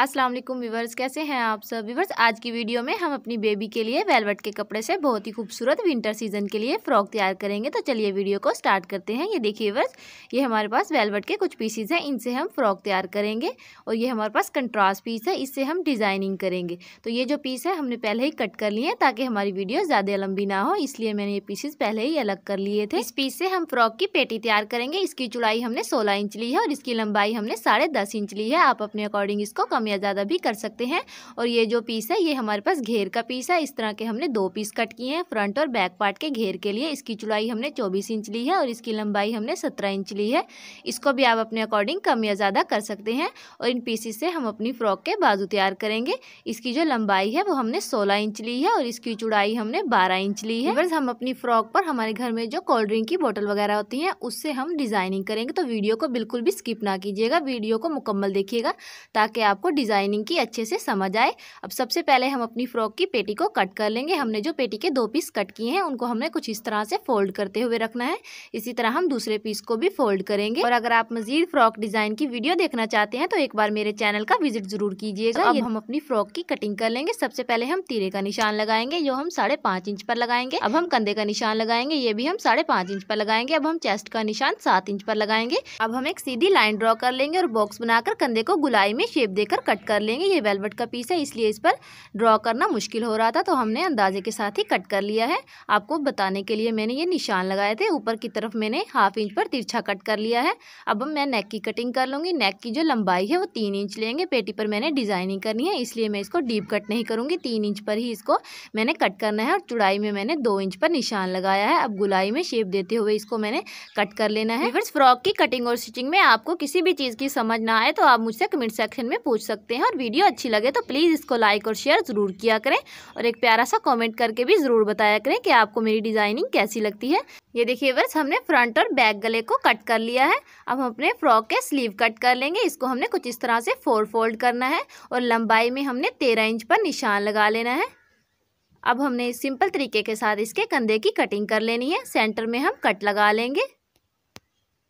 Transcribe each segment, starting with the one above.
अस्सलाम वालेकुम व्यूअर्स, कैसे हैं आप सब व्यूअर्स। आज की वीडियो में हम अपनी बेबी के लिए वेलवेट के कपड़े से बहुत ही खूबसूरत विंटर सीजन के लिए फ्रॉक तैयार करेंगे। तो चलिए वीडियो को स्टार्ट करते हैं। ये देखिए व्यूअर्स, ये हमारे पास वेलवेट के कुछ पीसीज हैं, इनसे हम फ्रॉक तैयार करेंगे। और ये हमारे पास कंट्रास्ट पीस है, इससे हम डिज़ाइनिंग करेंगे। तो ये जो पीस है हमने पहले ही कट कर लिए हैं ताकि हमारी वीडियो ज़्यादा लंबी ना हो, इसलिए मैंने ये पीसेज पहले ही अलग कर लिए थे। इस पीस से हम फ्रॉक की पेटी तैयार करेंगे। इसकी चौड़ाई हमने 16 इंच ली है और इसकी लंबाई हमने 10.5 इंच ली है। आप अपने अकॉर्डिंग इसको कम या ज़्यादा भी कर सकते हैं। और ये जो पीस है ये हमारे पास घेर का पीस है। इस तरह के हमने 2 पीस कट किए हैं फ्रंट और बैक पार्ट के घेर के लिए। इसकी चौड़ाई हमने 24 इंच ली है और इसकी लंबाई हमने 17 इंच ली है। इसको भी आप अपने अकॉर्डिंग कम या ज़्यादा कर सकते हैं। और इन पीसेस से हम अपनी फ्रॉक के बाजू तैयार करेंगे। इसकी जो लंबाई है वो हमने 16 इंच ली है और इसकी चौड़ाई हमने 12 इंच ली है। बस हम अपनी फ्रॉक पर हमारे घर में जो कोल्ड ड्रिंक की बोतल वगैरह होती हैं उससे हम डिज़ाइनिंग करेंगे। तो वीडियो को बिल्कुल भी स्किप ना कीजिएगा, वीडियो को मुकम्मल देखिएगा ताकि आपको डिज़ाइनिंग की अच्छे से समझ आए। अब सबसे पहले हम अपनी फ्रॉक की पेटी को कट कर लेंगे। हमने जो पेटी के 2 पीस कट किए हैं उनको हमने कुछ इस तरह से फोल्ड करते हुए रखना है। इसी तरह हम दूसरे पीस को भी फोल्ड करेंगे। और अगर आप मज़ीद फ्रॉक डिज़ाइन की वीडियो देखना चाहते हैं तो एक बार मेरे चैनल का विजिट ज़रूर कीजिएगा। अब हम अपनी फ्रॉक की कटिंग कर लेंगे। सबसे पहले हम तीरे का निशान लगाएंगे जो हम 5.5 इंच पर लगाएंगे। अब हम कंधे का निशान लगाएंगे, ये भी हम 5.5 इंच पर लगाएंगे। अब हम चेस्ट का निशान 7 इंच पर लगाएंगे। अब हम एक सीधी लाइन ड्रॉ कर लेंगे और बॉक्स बनाकर कंधे को गुलाई में शेप देकर कट कर लेंगे। ये वेलवेट का पीस है इसलिए इस पर ड्रॉ करना मुश्किल हो रहा था, तो हमने अंदाजे के साथ ही कट कर लिया है। आपको बताने के लिए मैंने ये निशान लगाए थे। ऊपर की तरफ मैंने 1/2 इंच पर तिरछा कट कर लिया है। अब मैं नेक की कटिंग कर लूँगी। नेक की जो लंबाई है वो 3 इंच लेंगे। पेटी पर मैंने डिज़ाइनिंग करनी है इसलिए मैं इसको डीप कट नहीं करूँगी, 3 इंच पर ही इसको मैंने कट करना है। और चौड़ाई में मैंने 2 इंच पर निशान लगाया है। अब गुलाई में शेप देते हुए इसको मैंने कट कर लेना है। फिर फ्रॉक की कटिंग और स्टिचिंग में आपको किसी भी चीज़ की समझ ना आए तो आप मुझसे कमेंट सेक्शन में पूछ सकते हैं। और वीडियो अच्छी लगे तो प्लीज़ इसको लाइक और शेयर ज़रूर किया करें। और एक प्यारा सा कमेंट करके भी ज़रूर बताया करें कि आपको मेरी डिज़ाइनिंग कैसी लगती है। ये देखिए बस हमने फ्रंट और बैक गले को कट कर लिया है। अब हम अपने फ्रॉक के स्लीव कट कर लेंगे। इसको हमने कुछ इस तरह से 4 फोल्ड करना है और लंबाई में हमने 13 इंच पर निशान लगा लेना है। अब हमने सिंपल तरीके के साथ इसके कंधे की कटिंग कर लेनी है। सेंटर में हम कट लगा लेंगे।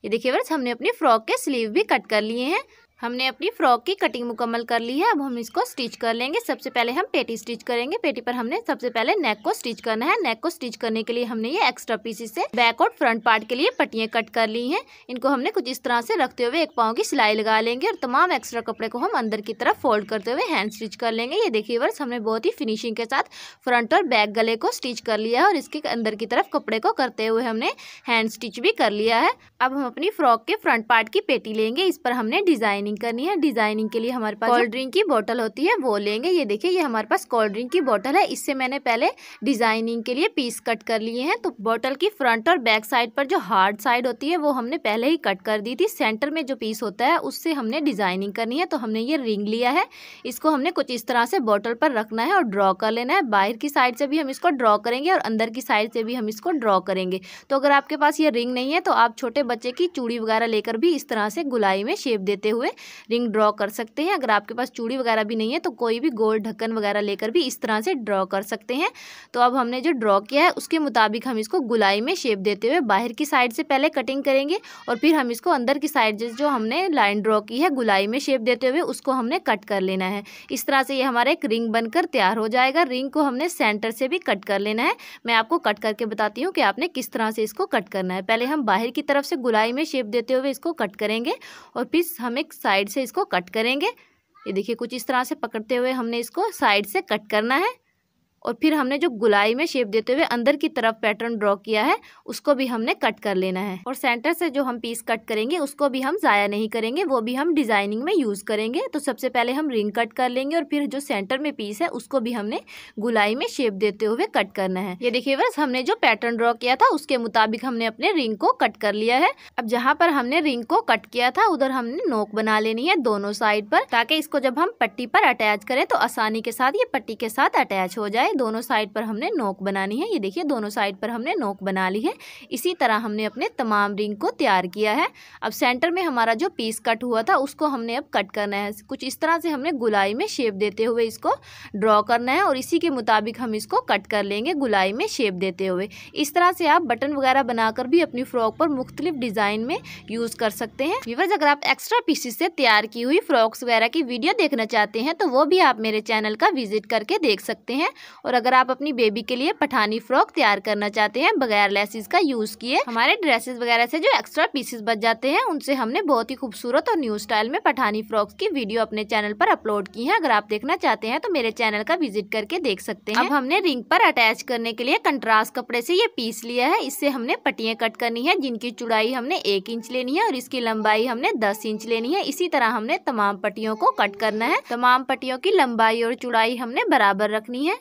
ये देखिए बस हमने अपनी फ्रॉक के स्लीव भी कट कर लिए हैं। हमने अपनी फ्रॉक की कटिंग मुकम्मल कर ली है। अब हम इसको स्टिच कर लेंगे। सबसे पहले हम पेटी स्टिच करेंगे। पेटी पर हमने सबसे पहले नेक को स्टिच करना है। नेक को स्टिच करने के लिए हमने ये एक्स्ट्रा पीसेस से बैक और फ्रंट पार्ट के लिए पट्टियाँ कट कर ली हैं। इनको हमने कुछ इस तरह से रखते हुए 1 पाँव की सिलाई लगा लेंगे। और तमाम एक्स्ट्रा कपड़े को हम अंदर की तरफ फोल्ड करते हुए हैंड स्टिच कर लेंगे। ये देखिए बस हमने बहुत ही फिनिशिंग के साथ फ्रंट और बैक गले को स्टिच कर लिया है। और इसके अंदर की तरफ कपड़े को करते हुए हमने हैंड स्टिच भी कर लिया है। अब हम अपनी फ्रॉक के फ्रंट पार्ट की पेटी लेंगे। इस पर हमने डिज़ाइनिंग करनी है। डिजाइनिंग के लिए हमारे पास कोल्ड ड्रिंक की बोतल होती है वो लेंगे। ये देखिए ये हमारे पास कोल्ड ड्रिंक की बोतल है। इससे मैंने पहले डिजाइनिंग के लिए पीस कट कर लिए हैं। तो बोतल की फ्रंट और बैक साइड पर जो हार्ड साइड होती है वो हमने पहले ही कट कर दी थी। सेंटर में जो पीस होता है उससे हमने डिजाइनिंग करनी है। तो हमने ये रिंग लिया है, इसको हमने कुछ इस तरह से बोतल पर रखना है और ड्रॉ कर लेना है। बाहर की साइड से भी हम इसको ड्रॉ करेंगे और अंदर की साइड से भी हम इसको ड्रॉ करेंगे। तो अगर आपके पास ये रिंग नहीं है तो आप छोटे बच्चे की चूड़ी वगैरह लेकर भी इस तरह से गुलाई में शेप देते हुए रिंग ड्रॉ कर सकते हैं। अगर आपके पास चूड़ी वगैरह भी नहीं है तो कोई भी गोल ढक्कन वगैरह लेकर भी इस तरह से ड्रॉ कर सकते हैं। तो अब हमने जो ड्रॉ किया है उसके मुताबिक हम इसको गुलाई में शेप देते हुए बाहर की साइड से पहले कटिंग करेंगे और फिर हम इसको अंदर की साइड जो हमने लाइन ड्रॉ की है गुलाई में शेप देते हुए उसको हमने कट कर लेना है। इस तरह से ये हमारा एक रिंग बनकर तैयार हो जाएगा। रिंग को हमने सेंटर से भी कट कर लेना है। मैं आपको कट करके बताती हूँ कि आपने किस तरह से इसको कट करना है। पहले हम बाहर की तरफ से गुलाई में शेप देते हुए इसको कट करेंगे और फिर हमें साइड से इसको कट करेंगे। ये देखिए कुछ इस तरह से पकड़ते हुए हमने इसको साइड से कट करना है। और फिर हमने जो गुलाई में शेप देते हुए अंदर की तरफ पैटर्न ड्रॉ किया है उसको भी हमने कट कर लेना है। और सेंटर से जो हम पीस कट करेंगे उसको भी हम ज़ाया नहीं करेंगे, वो भी हम डिज़ाइनिंग में यूज़ करेंगे। तो सबसे पहले हम रिंग कट कर लेंगे और फिर जो सेंटर में पीस है उसको भी हमने गुलाई में शेप देते हुए कट करना है। ये देखिए बस हमने जो पैटर्न ड्रॉ किया था उसके मुताबिक हमने अपने रिंग को कट कर लिया है। अब जहाँ पर हमने रिंग को कट किया था उधर हमने नोक बना लेनी है दोनों साइड पर, ताकि इसको जब हम पट्टी पर अटैच करें तो आसानी के साथ ये पट्टी के साथ अटैच हो जाए। है, दोनों साइड पर हमने नोक बनानी है। ये देखिए दोनों साइड पर हमने नोक बना ली है। इसी तरह हमने अपने तमाम रिंग को तैयार किया है। अब सेंटर में हमारा जो पीस कट हुआ था उसको हमने अब कट करना है। कुछ इस तरह से हमने गुलाई में शेप देते हुए इसको ड्रॉ करना है और इसी के मुताबिक हम इसको कट कर लेंगे गुलाई में शेप देते हुए। इस तरह से आप बटन वगैरह बनाकर भी अपनी फ्रॉक पर मुख्तलिफ डिज़ाइन में यूज़ कर सकते हैं। व्यूअर्स, अगर आप एक्स्ट्रा पीसेस से तैयार की हुई फ्रॉक्स वगैरह की वीडियो देखना चाहते हैं तो वो भी आप मेरे चैनल का विजिट करके देख सकते हैं। और अगर आप अपनी बेबी के लिए पठानी फ्रॉक तैयार करना चाहते हैं बगैर लेसेस का यूज़ किए, हमारे ड्रेसेस वगैरह से जो एक्स्ट्रा पीसेस बच जाते हैं उनसे हमने बहुत ही खूबसूरत और न्यू स्टाइल में पठानी फ्रॉक्स की वीडियो अपने चैनल पर अपलोड की है। अगर आप देखना चाहते हैं तो मेरे चैनल का विजिट करके देख सकते हैं। अब हमने रिंग पर अटैच करने के लिए कंट्रास्ट कपड़े से ये पीस लिया है। इससे हमने पट्टियाँ कट करनी है जिनकी चौड़ाई हमने 1 इंच लेनी है और इसकी लंबाई हमने 10 इंच लेनी है। इसी तरह हमने तमाम पट्टियों को कट करना है। तमाम पट्टियों की लंबाई और चौड़ाई हमने बराबर रखनी है।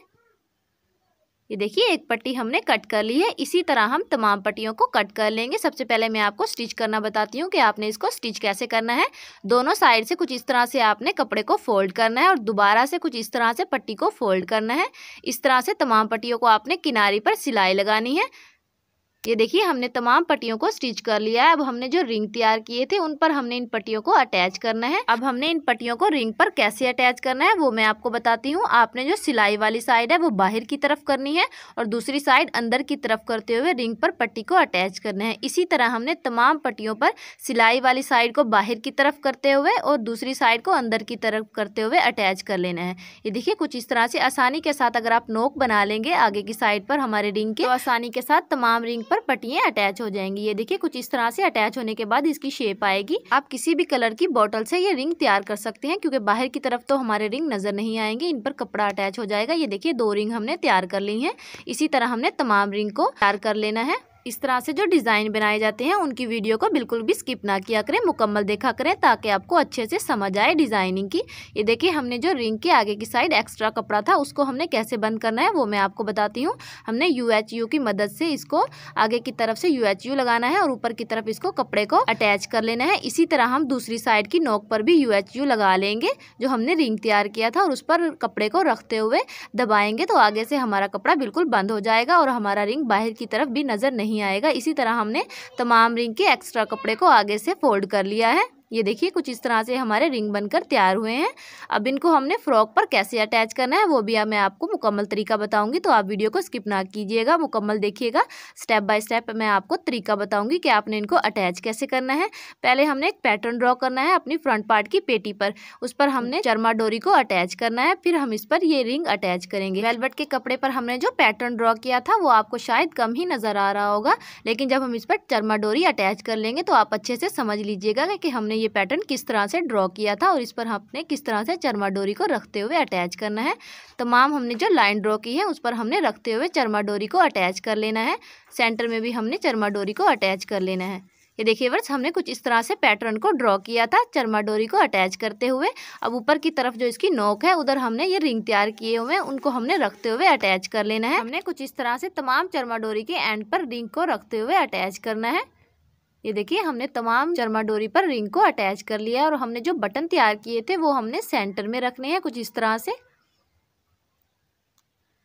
ये देखिए एक पट्टी हमने कट कर ली है। इसी तरह हम तमाम पट्टियों को कट कर लेंगे। सबसे पहले मैं आपको स्टिच करना बताती हूँ कि आपने इसको स्टिच कैसे करना है। दोनों साइड से कुछ इस तरह से आपने कपड़े को फोल्ड करना है और दोबारा से कुछ इस तरह से पट्टी को फोल्ड करना है। इस तरह से तमाम पट्टियों को आपने किनारे पर सिलाई लगानी है। ये देखिए हमने तमाम पट्टियों को स्टिच कर लिया है। अब हमने जो रिंग तैयार किए थे उन पर हमने इन पट्टियों को अटैच करना है। अब हमने इन पट्टियों को रिंग पर कैसे अटैच करना है वो मैं आपको बताती हूँ। आपने जो सिलाई वाली साइड है वो बाहर की तरफ करनी है और दूसरी साइड अंदर की तरफ करते हुए रिंग पर पट्टी को अटैच करना है। इसी तरह हमने तमाम पट्टियों पर सिलाई वाली साइड को बाहर की तरफ करते हुए और दूसरी साइड को अंदर की तरफ करते हुए अटैच कर लेना है। ये देखिए कुछ इस तरह से आसानी के साथ अगर आप नोक बना लेंगे आगे की साइड पर हमारे रिंग के, आसानी के साथ तमाम रिंग पर पट्टियाँ अटैच हो जाएंगी। ये देखिए कुछ इस तरह से अटैच होने के बाद इसकी शेप आएगी। आप किसी भी कलर की बॉटल से ये रिंग तैयार कर सकते हैं क्योंकि बाहर की तरफ तो हमारे रिंग नजर नहीं आएंगे, इन पर कपड़ा अटैच हो जाएगा। ये देखिए 2 रिंग हमने तैयार कर ली हैं। इसी तरह हमने तमाम रिंग को तैयार कर लेना है। इस तरह से जो डिज़ाइन बनाए जाते हैं उनकी वीडियो को बिल्कुल भी स्किप ना किया करें, मुकम्मल देखा करें ताकि आपको अच्छे से समझ आए डिज़ाइनिंग की। ये देखिए हमने जो रिंग के आगे की साइड एक्स्ट्रा कपड़ा था उसको हमने कैसे बंद करना है वो मैं आपको बताती हूँ। हमने UHU की मदद से इसको आगे की तरफ से UHU लगाना है और ऊपर की तरफ इसको कपड़े को अटैच कर लेना है। इसी तरह हम दूसरी साइड की नोक पर भी UHU लगा लेंगे जो हमने रिंग तैयार किया था और उस पर कपड़े को रखते हुए दबाएंगे तो आगे से हमारा कपड़ा बिल्कुल बंद हो जाएगा और हमारा रिंग बाहर की तरफ भी नज़र नहीं आएगा। इसी तरह हमने तमाम रिंग के एक्स्ट्रा कपड़े को आगे से फोल्ड कर लिया है। ये देखिए कुछ इस तरह से हमारे रिंग बनकर तैयार हुए हैं। अब इनको हमने फ्रॉक पर कैसे अटैच करना है वो भी मैं आपको मुकम्मल तरीका बताऊंगी, तो आप वीडियो को स्किप ना कीजिएगा, मुकम्मल देखिएगा। स्टेप बाय स्टेप मैं आपको तरीका बताऊंगी कि आपने इनको अटैच कैसे करना है। पहले हमने एक पैटर्न ड्रॉ करना है अपनी फ्रंट पार्ट की पेटी पर, उस पर हमने चरमा डोरी को अटैच करना है, फिर हम इस पर ये रिंग अटैच करेंगे। वेलवेट के कपड़े पर हमने जो पैटर्न ड्रॉ किया था वो आपको शायद कम ही नज़र आ रहा होगा, लेकिन जब हम इस पर चरमा डोरी अटैच कर लेंगे तो आप अच्छे से समझ लीजिएगा कि हमने ये पैटर्न किस तरह से ड्रॉ किया था और इस पर हमने किस तरह से चरमा डोरी को रखते हुए अटैच करना है। तमाम हमने जो लाइन ड्रॉ की है उस पर हमने रखते हुए चरमा डोरी को अटैच कर लेना है। सेंटर में भी हमने चरमा डोरी को अटैच कर लेना है। ये देखिए वर्ष हमने कुछ इस तरह से पैटर्न को ड्रॉ किया था चरमा डोरी को अटैच करते हुए। अब ऊपर की तरफ जो इसकी नोक है उधर हमने ये रिंग तैयार किए हुए हैं उनको हमने रखते हुए अटैच कर लेना है। हमने कुछ इस तरह से तमाम चरमा डोरी के एंड पर रिंग को रखते हुए अटैच करना है। ये देखिए हमने तमाम चरमा डोरी पर रिंग को अटैच कर लिया है और हमने जो बटन तैयार किए थे वो हमने सेंटर में रखने हैं कुछ इस तरह से।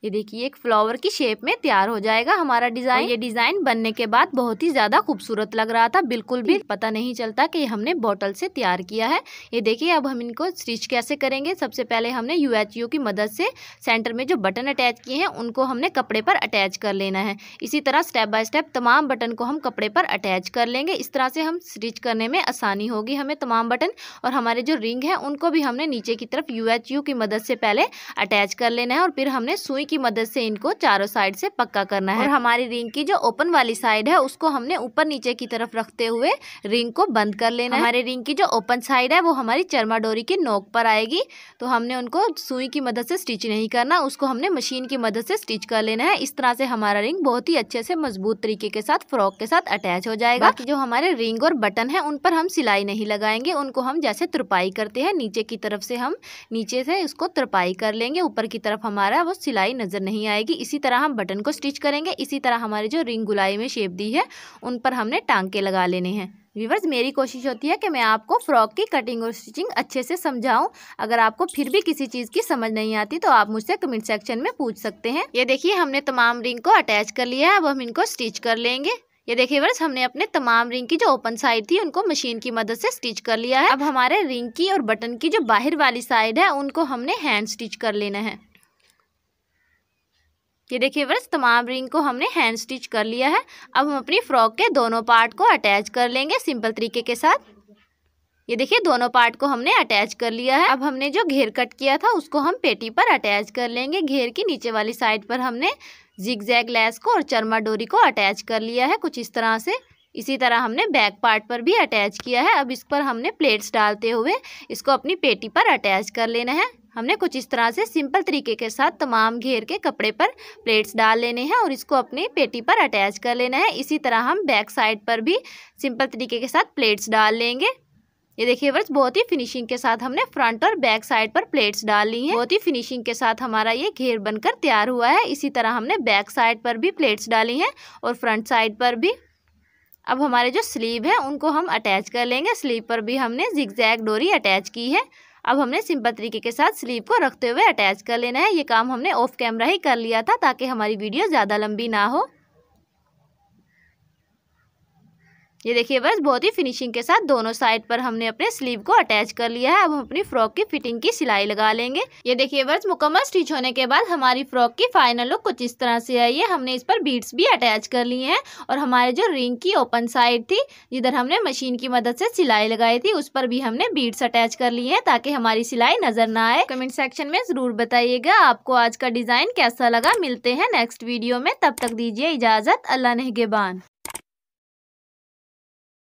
ये देखिए एक फ्लावर की शेप में तैयार हो जाएगा हमारा डिज़ाइन। ये डिज़ाइन बनने के बाद बहुत ही ज़्यादा खूबसूरत लग रहा था, बिल्कुल भी पता नहीं चलता कि हमने बॉटल से तैयार किया है। ये देखिए अब हम इनको स्टिच कैसे करेंगे। सबसे पहले हमने UHU की मदद से सेंटर में जो बटन अटैच किए हैं उनको हमने कपड़े पर अटैच कर लेना है। इसी तरह स्टेप बाय स्टेप तमाम बटन को हम कपड़े पर अटैच कर लेंगे। इस तरह से हम स्टिच करने में आसानी होगी हमें तमाम बटन, और हमारे जो रिंग है उनको भी हमने नीचे की तरफ UHU की मदद से पहले अटैच कर लेना है और फिर हमने सुई की मदद से इनको चारों साइड से पक्का करना है। और हमारी रिंग की जो ओपन वाली साइड है उसको हमने ऊपर नीचे की तरफ रखते हुए रिंग को बंद कर लेना है। हमारे रिंग की जो ओपन साइड है वो हमारी चरमा डोरी के नोक पर आएगी, तो हमने उनको सुई की मदद से स्टिच नहीं करना, उसको हमने मशीन की मदद से स्टिच कर लेना है। इस तरह से हमारा रिंग बहुत ही अच्छे से मजबूत तरीके के साथ फ्रॉक के साथ अटैच हो जाएगा। बाकी जो हमारे रिंग और बटन है उन पर हम सिलाई नहीं लगाएंगे, उनको हम जैसे तुरपाई करते हैं नीचे की तरफ से हम नीचे से उसको तुरपाई कर लेंगे, ऊपर की तरफ हमारा वो सिलाई नजर नहीं आएगी। इसी तरह हम बटन को स्टिच करेंगे। इसी तरह हमारे जो रिंग गुलाई में शेप दी है उन पर हमने टांके लगा लेने हैं। व्यूवर्स मेरी कोशिश होती है कि मैं आपको फ्रॉक की कटिंग और स्टिचिंग अच्छे से समझाऊं। अगर आपको फिर भी किसी चीज़ की समझ नहीं आती तो आप मुझसे कमेंट सेक्शन में पूछ सकते हैं। ये देखिए हमने तमाम रिंग को अटैच कर लिया है, अब हम इनको स्टिच कर लेंगे। ये देखिए व्यूअर्स हमने अपने तमाम रिंग की जो ओपन साइड थी उनको मशीन की मदद से स्टिच कर लिया है। अब हमारे रिंग की और बटन की जो बाहर वाली साइड है उनको हमने हैंड स्टिच कर लेना है। ये देखिए व्यूअर्स तमाम रिंग को हमने हैंड स्टिच कर लिया है। अब हम अपनी फ्रॉक के दोनों पार्ट को अटैच कर लेंगे सिंपल तरीके के साथ। ये देखिए दोनों पार्ट को हमने अटैच कर लिया है। अब हमने जो घेर कट किया था उसको हम पेटी पर अटैच कर लेंगे। घेर की नीचे वाली साइड पर हमने जिगजैग लेस को और चरमा डोरी को अटैच कर लिया है कुछ इस तरह से। इसी तरह हमने बैक पार्ट पर भी अटैच किया है। अब इस पर हमने प्लेट्स डालते हुए इसको अपनी पेटी पर अटैच कर लेना है। हमने कुछ इस तरह से सिंपल तरीके के साथ तमाम घेर के कपड़े पर प्लेट्स डाल लेने हैं और इसको अपनी पेटी पर अटैच कर लेना है। इसी तरह हम बैक साइड पर भी सिंपल तरीके के साथ प्लेट्स डाल लेंगे। ये देखिए व्यूअर्स बहुत ही फिनिशिंग के साथ हमने फ्रंट और बैक साइड पर प्लेट्स डाल ली हैं। बहुत ही फिनिशिंग के साथ हमारा ये घेर बनकर तैयार हुआ है। इसी तरह हमने बैक साइड पर भी प्लेट्स डाली हैं और फ्रंट साइड पर भी। अब हमारे जो स्लीव है उनको हम अटैच कर लेंगे। स्लीव पर भी हमने जिगजैग डोरी अटैच की है। अब हमने सिंपल तरीके के साथ स्लीव को रखते हुए अटैच कर लेना है। ये काम हमने ऑफ कैमरा ही कर लिया था ताकि हमारी वीडियो ज़्यादा लंबी ना हो। ये देखिए बस बहुत ही फिनिशिंग के साथ दोनों साइड पर हमने अपने स्लीव को अटैच कर लिया है। अब हम अपनी फ्रॉक की फिटिंग की सिलाई लगा लेंगे। ये देखिए बस मुकम्मल स्टिच होने के बाद हमारी फ्रॉक की फाइनल लुक कुछ इस तरह से आई है। हमने इस पर बीड्स भी अटैच कर लिए हैं और हमारे जो रिंग की ओपन साइड थी जिधर हमने मशीन की मदद से सिलाई लगाई थी उस पर भी हमने बीड्स अटैच कर लिए हैं ताकि हमारी सिलाई नजर ना आए। कमेंट सेक्शन में ज़रूर बताइएगा आपको आज का डिज़ाइन कैसा लगा। मिलते हैं नेक्स्ट वीडियो में, तब तक दीजिए इजाज़त। अल्लाह नेगेबान।